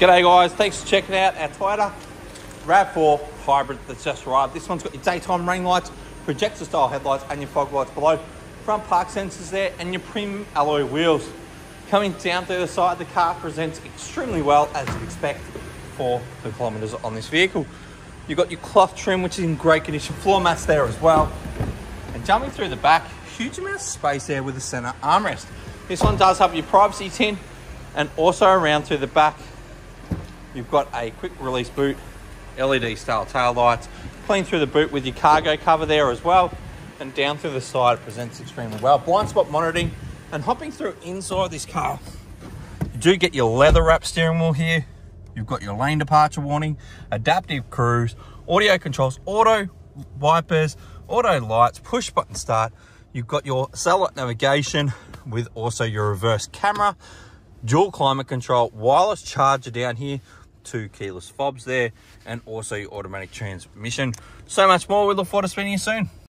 G'day guys, thanks for checking out our Toyota RAV4 Hybrid that's just arrived. This one's got your daytime ring lights, projector style headlights and your fog lights below. Front park sensors there and your premium alloy wheels. Coming down the other side, the car presents extremely well as you'd expect for the kilometres on this vehicle. You've got your cloth trim which is in great condition, floor mats there as well. And jumping through the back, huge amount of space there with the centre armrest. This one does have your privacy tin and also around through the back. You've got a quick release boot, LED style tail lights, clean through the boot with your cargo cover there as well. And down through the side presents extremely well. Blind spot monitoring, and hopping through inside this car, you do get your leather wrap steering wheel here. You've got your lane departure warning, adaptive cruise, audio controls, auto wipers, auto lights, push button start. You've got your satellite navigation with also your reverse camera, dual climate control, wireless charger down here, two keyless fobs there, and also your automatic transmission. So much more. We look forward to seeing you soon.